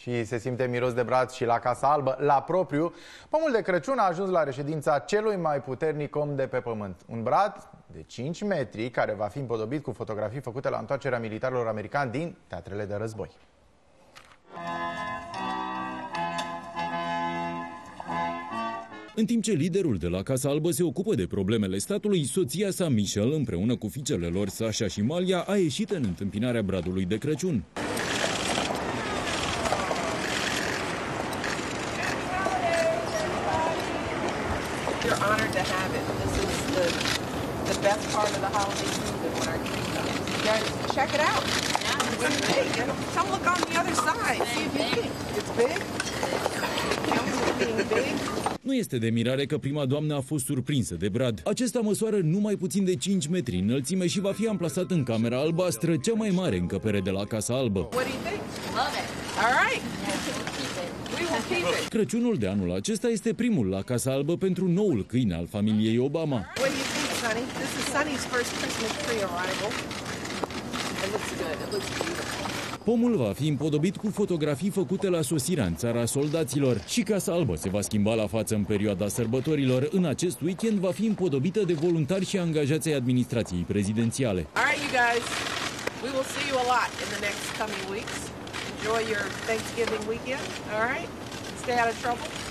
și se simte miros de braț și la Casa Albă, la propriu, pomul de Crăciun a ajuns la reședința celui mai puternic om de pe pământ. Un brad de 5 metri care va fi împodobit cu fotografii făcute la întoarcerea militarilor americani din Teatrele de Război. În timp ce liderul de la Casa Albă se ocupă de problemele statului, soția sa, Michelle, împreună cu fiicele lor, Sasha și Malia, a ieșit în întâmpinarea bradului de Crăciun. Nu este de mirare că prima doamnă a fost surprinsă de brad. Acesta măsoară numai puțin de 5 metri înălțime și va fi amplasat în Camera Albastră, cea mai mare încăpere de la Casa Albă. Crăciunul de anul acesta este primul la Casa Albă pentru noul câine al familiei Obama. Pomul va fi împodobit cu fotografii făcute la sosirea în țara soldaților și Casa Albă se va schimba la față în perioada sărbătorilor. În acest weekend va fi împodobită de voluntari și angajații administrației prezidențiale. All right, you guys. We will see you a lot in the next coming weeks. Enjoy your Thanksgiving weekend. All right? Stay out of trouble.